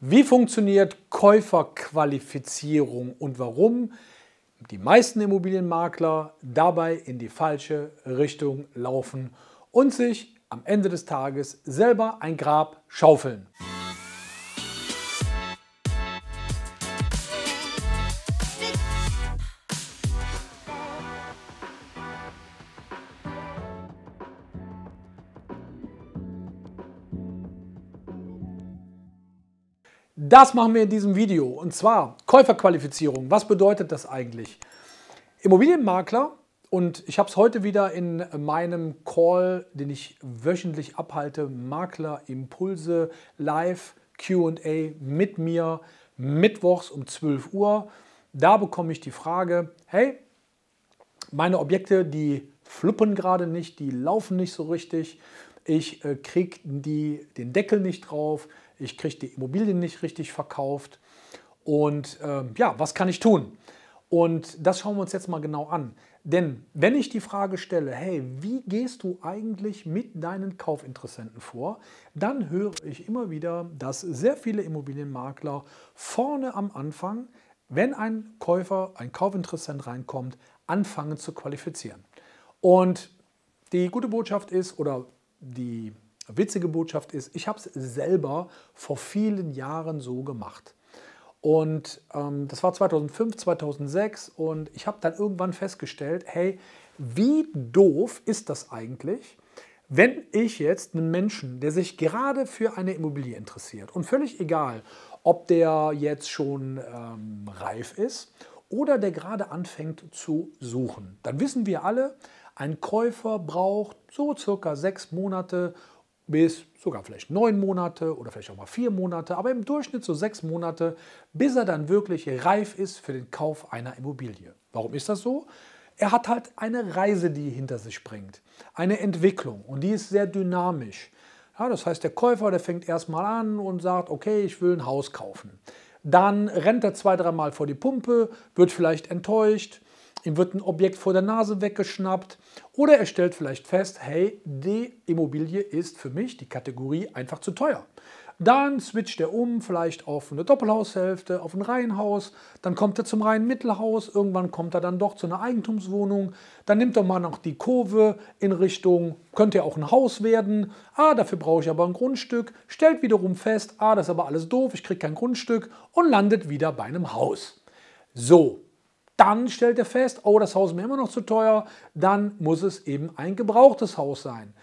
Wie funktioniert Käuferqualifizierung und warum die meisten Immobilienmakler dabei in die falsche Richtung laufen und sich am Ende des Tages selber ein Grab schaufeln? Das machen wir in diesem Video, und zwar Käuferqualifizierung. Was bedeutet das eigentlich? Immobilienmakler, und ich habe es heute wieder in meinem Call, den ich wöchentlich abhalte, Makler Impulse Live Q&A mit mir, mittwochs um 12 Uhr. Da bekomme ich die Frage, hey, meine Objekte, die fluppen gerade nicht, die laufen nicht so richtig, ich kriege den Deckel nicht drauf, ich kriege die Immobilien nicht richtig verkauft und ja, was kann ich tun? Und das schauen wir uns jetzt mal genau an. Denn wenn ich die Frage stelle, hey, wie gehst du eigentlich mit deinen Kaufinteressenten vor, dann höre ich immer wieder, dass sehr viele Immobilienmakler vorne am Anfang, wenn ein Käufer, ein Kaufinteressent reinkommt, anfangen zu qualifizieren. Und die gute Botschaft ist, oder die witzige Botschaft ist, ich habe es selber vor vielen Jahren so gemacht. Und das war 2005, 2006 und ich habe dann irgendwann festgestellt, hey, wie doof ist das eigentlich, wenn ich jetzt einen Menschen, der sich gerade für eine Immobilie interessiert, und völlig egal, ob der jetzt schon reif ist oder der gerade anfängt zu suchen, dann wissen wir alle, ein Käufer braucht so circa 6 Monate bis sogar vielleicht 9 Monate oder vielleicht auch mal 4 Monate, aber im Durchschnitt so 6 Monate, bis er dann wirklich reif ist für den Kauf einer Immobilie. Warum ist das so? Er hat halt eine Reise, die hinter sich bringt, eine Entwicklung, und die ist sehr dynamisch. Ja, das heißt, der Käufer, der fängt erstmal an und sagt, okay, ich will ein Haus kaufen. Dann rennt er 2-3 Mal vor die Pumpe, wird vielleicht enttäuscht, ihm wird ein Objekt vor der Nase weggeschnappt, oder er stellt vielleicht fest, hey, die Immobilie ist für mich, die Kategorie, einfach zu teuer. Dann switcht er um, vielleicht auf eine Doppelhaushälfte, auf ein Reihenhaus, dann kommt er zum reinen Mittelhaus, irgendwann kommt er dann doch zu einer Eigentumswohnung, dann nimmt er mal noch die Kurve in Richtung, könnte ja auch ein Haus werden, ah, dafür brauche ich aber ein Grundstück, stellt wiederum fest, ah, das ist aber alles doof, ich kriege kein Grundstück, und landet wieder bei einem Haus. So. Dann stellt er fest, oh, das Haus ist mir immer noch zu teuer, dann muss es eben ein gebrauchtes Haus sein.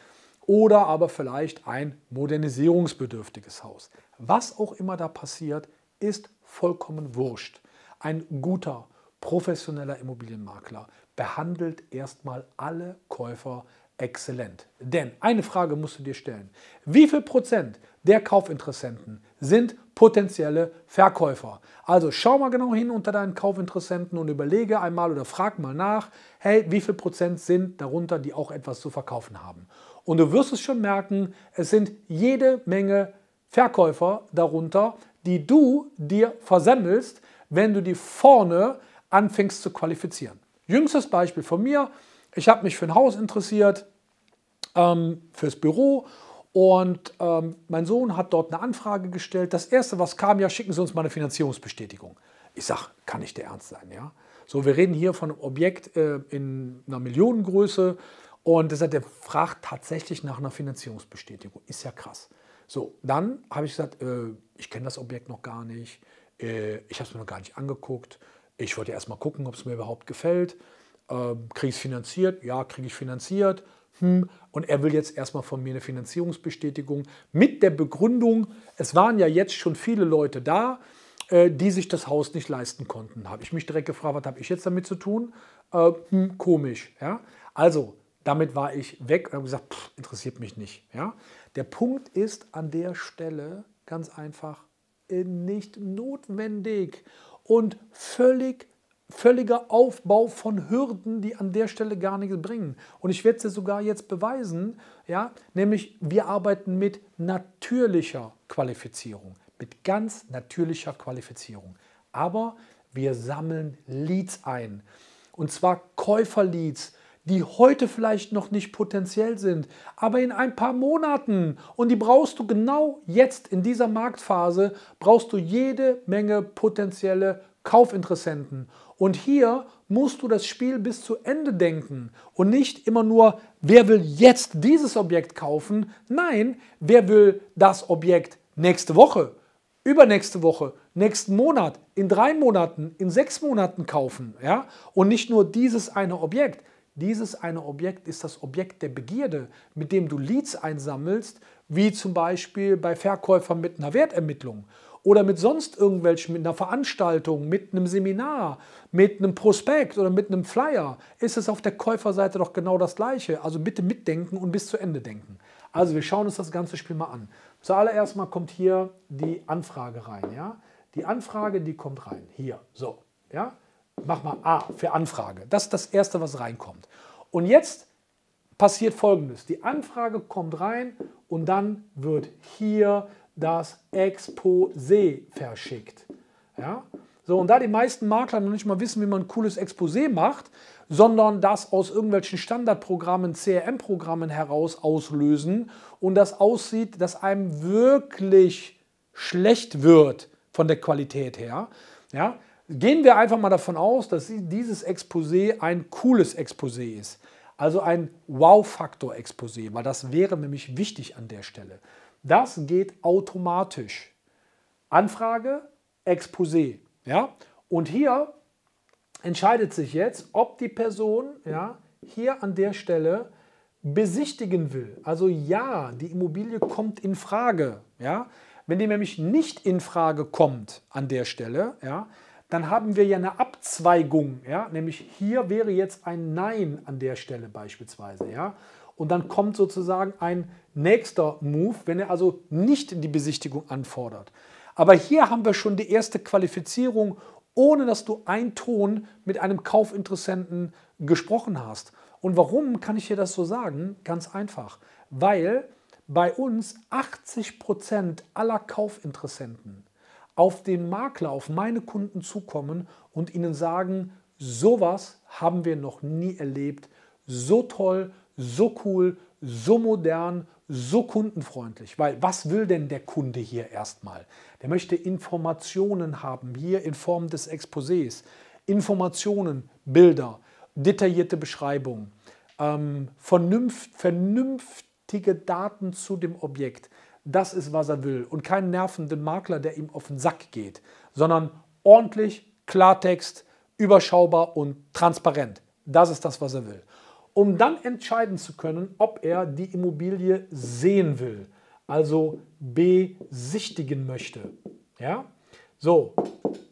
Oder aber vielleicht ein modernisierungsbedürftiges Haus. Was auch immer da passiert, ist vollkommen wurscht. Ein guter, professioneller Immobilienmakler behandelt erstmal alle Käufer exzellent. Denn eine Frage musst du dir stellen. Wie viel Prozent der Kaufinteressenten sind potenzielle Verkäufer? Also schau mal genau hin unter deinen Kaufinteressenten und überlege einmal oder frag mal nach, hey, wie viel Prozent sind darunter, die auch etwas zu verkaufen haben? Und du wirst es schon merken, es sind jede Menge Verkäufer darunter, die du dir versemmelst, wenn du die vorne anfängst zu qualifizieren. Jüngstes Beispiel von mir: Ich habe mich für ein Haus interessiert, fürs Büro, und mein Sohn hat dort eine Anfrage gestellt. Das Erste, was kam, ja, schicken Sie uns mal eine Finanzierungsbestätigung. Ich sage, kann nicht der Ernst sein, ja? So, wir reden hier von einem Objekt in einer Millionengröße, und das hat, der fragt tatsächlich nach einer Finanzierungsbestätigung. Ist ja krass. So, dann habe ich gesagt, ich kenne das Objekt noch gar nicht, ich habe es mir noch gar nicht angeguckt, ich wollte erst mal gucken, ob es mir überhaupt gefällt. Kriege ich es finanziert? Ja, kriege ich finanziert. Und er will jetzt erstmal von mir eine Finanzierungsbestätigung mit der Begründung, es waren ja jetzt schon viele Leute da, die sich das Haus nicht leisten konnten. Habe ich mich direkt gefragt, was habe ich jetzt damit zu tun? Komisch. Ja? Also, damit war ich weg und habe gesagt, pff, interessiert mich nicht. Ja? Der Punkt ist an der Stelle ganz einfach nicht notwendig und völliger Aufbau von Hürden, die an der Stelle gar nichts bringen. Und ich werde es dir sogar jetzt beweisen, ja, nämlich wir arbeiten mit natürlicher Qualifizierung, mit ganz natürlicher Qualifizierung. Aber wir sammeln Leads ein, und zwar Käuferleads, die heute vielleicht noch nicht potenziell sind, aber in ein paar Monaten. Und die brauchst du genau jetzt in dieser Marktphase, brauchst du jede Menge potenzielle Kaufinteressenten. Und hier musst du das Spiel bis zu Ende denken und nicht immer nur, wer will jetzt dieses Objekt kaufen? Nein, wer will das Objekt nächste Woche, übernächste Woche, nächsten Monat, in 3 Monaten, in 6 Monaten kaufen? Ja? Und nicht nur dieses eine Objekt. Dieses eine Objekt ist das Objekt der Begierde, mit dem du Leads einsammelst, wie zum Beispiel bei Verkäufern mit einer Wertermittlung oder mit sonst irgendwelchen, mit einer Veranstaltung, mit einem Seminar, mit einem Prospekt oder mit einem Flyer. Ist es auf der Käuferseite doch genau das Gleiche. Also bitte mitdenken und bis zu Ende denken. Also wir schauen uns das ganze Spiel mal an. Zuallererst mal kommt hier die Anfrage rein. Ja? Die Anfrage, die kommt rein. Hier, so, ja. Mach mal A für Anfrage. Das ist das Erste, was reinkommt. Und jetzt passiert Folgendes. Die Anfrage kommt rein und dann wird hier das Exposé verschickt. Ja? So, und da die meisten Makler noch nicht mal wissen, wie man ein cooles Exposé macht, sondern das aus irgendwelchen Standardprogrammen, CRM-Programmen heraus auslösen und das aussieht, dass einem wirklich schlecht wird von der Qualität her, ja, gehen wir einfach mal davon aus, dass dieses Exposé ein cooles Exposé ist. Also ein Wow-Faktor-Exposé, weil das wäre nämlich wichtig an der Stelle. Das geht automatisch. Anfrage, Exposé. Ja? Und hier entscheidet sich jetzt, ob die Person ja, hier an der Stelle besichtigen will. Also ja, die Immobilie kommt in Frage. Ja? Wenn die nämlich nicht in Frage kommt an der Stelle, ja, dann haben wir ja eine Abzweigung, ja? Nämlich hier wäre jetzt ein Nein an der Stelle beispielsweise. Ja? Und dann kommt sozusagen ein nächster Move, wenn er also nicht die Besichtigung anfordert. Aber hier haben wir schon die erste Qualifizierung, ohne dass du einen Ton mit einem Kaufinteressenten gesprochen hast. Und warum kann ich dir das so sagen? Ganz einfach, weil bei uns 80% aller Kaufinteressenten auf den Makler, auf meine Kunden zukommen und ihnen sagen, sowas haben wir noch nie erlebt, so toll, so cool, so modern, so kundenfreundlich. Weil was will denn der Kunde hier erstmal? Der möchte Informationen haben, hier in Form des Exposés. Informationen, Bilder, detaillierte Beschreibungen, vernünftige Daten zu dem Objekt. Das ist, was er will und keinen nervenden Makler, der ihm auf den Sack geht, sondern ordentlich, Klartext, überschaubar und transparent. Das ist das, was er will. Um dann entscheiden zu können, ob er die Immobilie sehen will, also besichtigen möchte. Ja? So,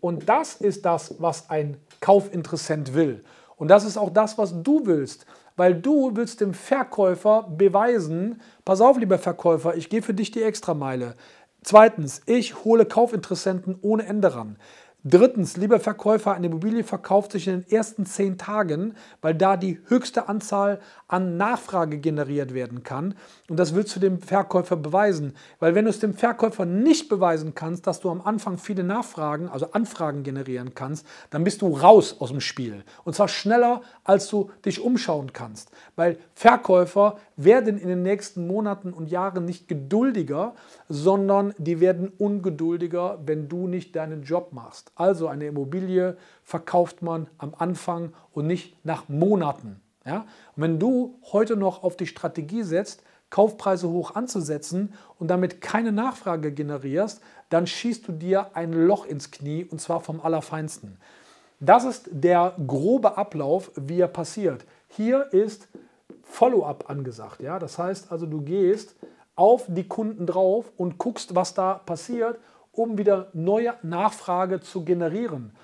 und das ist das, was ein Kaufinteressent will. Und das ist auch das, was du willst. Weil du willst dem Verkäufer beweisen, pass auf, lieber Verkäufer, ich gehe für dich die Extrameile. Zweitens, ich hole Kaufinteressenten ohne Ende ran. Drittens, lieber Verkäufer, eine Immobilie verkauft sich in den ersten 10 Tagen, weil da die höchste Anzahl an Nachfrage generiert werden kann. Und das willst du dem Verkäufer beweisen. Weil wenn du es dem Verkäufer nicht beweisen kannst, dass du am Anfang viele Nachfragen, also Anfragen generieren kannst, dann bist du raus aus dem Spiel. Und zwar schneller, als du dich umschauen kannst. Weil Verkäufer werden in den nächsten Monaten und Jahren nicht geduldiger, sondern die werden ungeduldiger, wenn du nicht deinen Job machst. Also eine Immobilie verkauft man am Anfang und nicht nach Monaten. Ja? Und wenn du heute noch auf die Strategie setzt, Kaufpreise hoch anzusetzen und damit keine Nachfrage generierst, dann schießt du dir ein Loch ins Knie und zwar vom Allerfeinsten. Das ist der grobe Ablauf, wie er passiert. Hier ist Follow-up angesagt. Ja? Das heißt also, du gehst auf die Kunden drauf und guckst, was da passiert, um wieder neue Nachfrage zu generieren.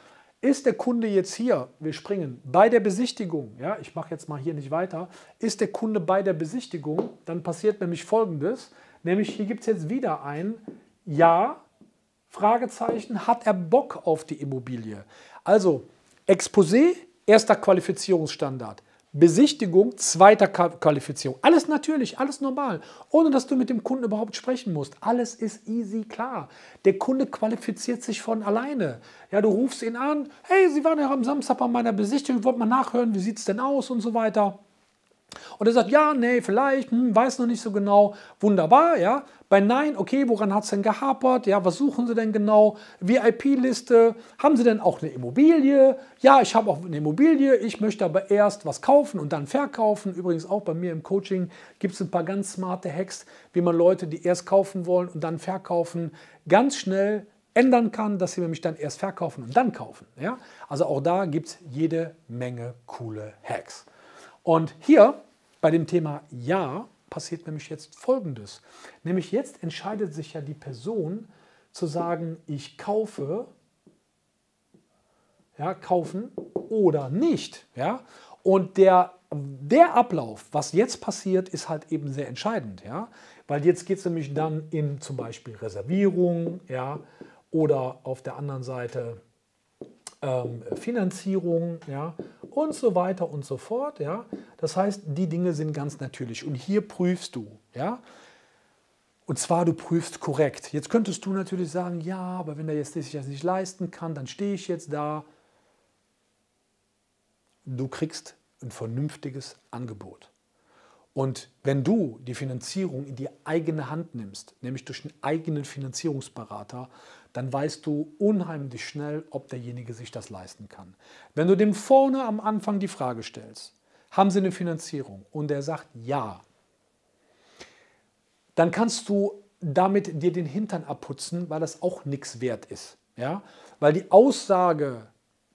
Ist der Kunde jetzt hier, wir springen, bei der Besichtigung, ja, ich mache jetzt mal hier nicht weiter, ist der Kunde bei der Besichtigung, dann passiert nämlich Folgendes, nämlich hier gibt es jetzt wieder ein Ja, Fragezeichen, hat er Bock auf die Immobilie? Also Exposé, erster Qualifizierungsstandard. Besichtigung, zweiter Qualifizierung. Alles natürlich, alles normal, ohne dass du mit dem Kunden überhaupt sprechen musst. Alles ist easy, klar. Der Kunde qualifiziert sich von alleine. Ja, du rufst ihn an, hey, Sie waren ja am Samstag bei meiner Besichtigung, ich wollte mal nachhören, wie sieht es denn aus und so weiter. Und er sagt, ja, nee, vielleicht, weiß noch nicht so genau, wunderbar, ja. Bei Nein, okay, woran hat es denn gehapert, ja, was suchen Sie denn genau, VIP-Liste, haben Sie denn auch eine Immobilie, ja, ich habe auch eine Immobilie, ich möchte aber erst was kaufen und dann verkaufen, übrigens auch bei mir im Coaching gibt es ein paar ganz smarte Hacks, wie man Leute, die erst kaufen wollen und dann verkaufen, ganz schnell ändern kann, dass sie nämlich dann erst verkaufen und dann kaufen, ja, also auch da gibt es jede Menge coole Hacks. Und hier bei dem Thema Ja passiert nämlich jetzt Folgendes. Nämlich jetzt entscheidet sich ja die Person zu sagen, ich kaufe, ja, kaufen oder nicht. Ja? Und der Ablauf, was jetzt passiert, ist halt eben sehr entscheidend. Ja? Weil jetzt geht es nämlich dann in zum Beispiel Reservierung, ja, oder auf der anderen Seite Finanzierung, ja, und so weiter und so fort. Ja. Das heißt, die Dinge sind ganz natürlich. Und hier prüfst du. Ja. Und zwar, du prüfst korrekt. Jetzt könntest du natürlich sagen, ja, aber wenn er jetzt sich das nicht leisten kann, dann stehe ich jetzt da. Du kriegst ein vernünftiges Angebot. Und wenn du die Finanzierung in die eigene Hand nimmst, nämlich durch einen eigenen Finanzierungsberater, dann weißt du unheimlich schnell, ob derjenige sich das leisten kann. Wenn du dem vorne am Anfang die Frage stellst, haben Sie eine Finanzierung? Und der sagt ja, dann kannst du damit dir den Hintern abputzen, weil das auch nichts wert ist. Ja? Weil die Aussage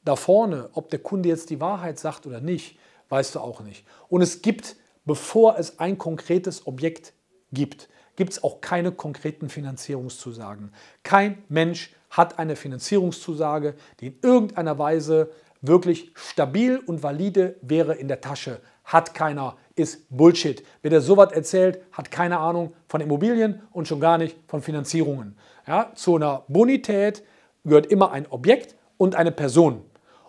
da vorne, ob der Kunde jetzt die Wahrheit sagt oder nicht, weißt du auch nicht. Und es gibt, bevor es ein konkretes Objekt gibt, gibt es auch keine konkreten Finanzierungszusagen. Kein Mensch hat eine Finanzierungszusage, die in irgendeiner Weise wirklich stabil und valide wäre in der Tasche. Hat keiner, ist Bullshit. Wer dir sowas erzählt, hat keine Ahnung von Immobilien und schon gar nicht von Finanzierungen. Ja, zu einer Bonität gehört immer ein Objekt und eine Person.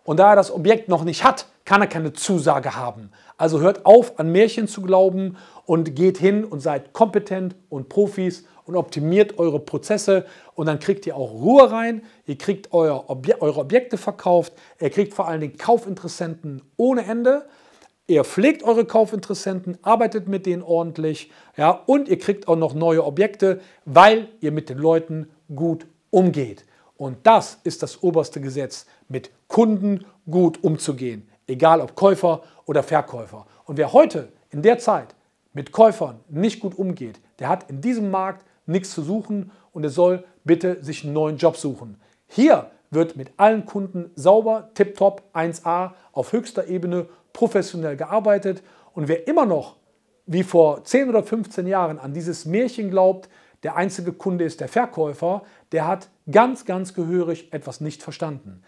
Und da er das Objekt noch nicht hat, kann er keine Zusage haben. Also hört auf, an Märchen zu glauben und geht hin und seid kompetent und Profis und optimiert eure Prozesse und dann kriegt ihr auch Ruhe rein, ihr kriegt eure Objekte verkauft, ihr kriegt vor allen Dingen Kaufinteressenten ohne Ende, ihr pflegt eure Kaufinteressenten, arbeitet mit denen ordentlich, ja, und ihr kriegt auch noch neue Objekte, weil ihr mit den Leuten gut umgeht. Und das ist das oberste Gesetz, mit Kunden gut umzugehen. Egal ob Käufer oder Verkäufer. Und wer heute in der Zeit mit Käufern nicht gut umgeht, der hat in diesem Markt nichts zu suchen und er soll bitte sich einen neuen Job suchen. Hier wird mit allen Kunden sauber, tipptopp, 1A, auf höchster Ebene professionell gearbeitet. Und wer immer noch, wie vor 10 oder 15 Jahren, an dieses Märchen glaubt, der einzige Kunde ist der Verkäufer, der hat ganz, ganz gehörig etwas nicht verstanden.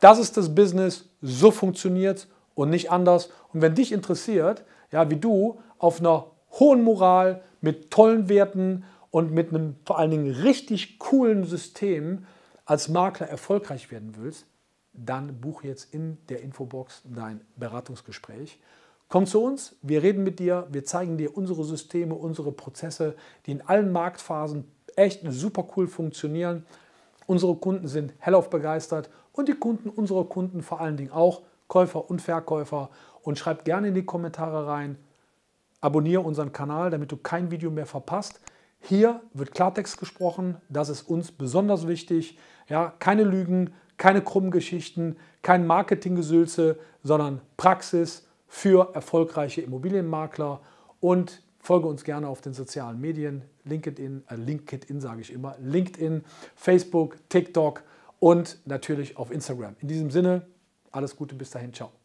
Das ist das Business, so funktioniert es und nicht anders. Und wenn dich interessiert, ja, wie du auf einer hohen Moral, mit tollen Werten und mit einem vor allen Dingen richtig coolen System als Makler erfolgreich werden willst, dann buch jetzt in der Infobox dein Beratungsgespräch. Komm zu uns, wir reden mit dir, wir zeigen dir unsere Systeme, unsere Prozesse, die in allen Marktphasen echt super cool funktionieren. Unsere Kunden sind hellauf begeistert und die Kunden unserer Kunden vor allen Dingen auch, Käufer und Verkäufer. Und schreib gerne in die Kommentare rein, abonniere unseren Kanal, damit du kein Video mehr verpasst. Hier wird Klartext gesprochen, das ist uns besonders wichtig. Ja, keine Lügen, keine krummen Geschichten, kein Marketinggesülze, sondern Praxis für erfolgreiche Immobilienmakler. Und folge uns gerne auf den sozialen Medien, LinkedIn, Facebook, TikTok und natürlich auf Instagram. In diesem Sinne, alles Gute, bis dahin, ciao.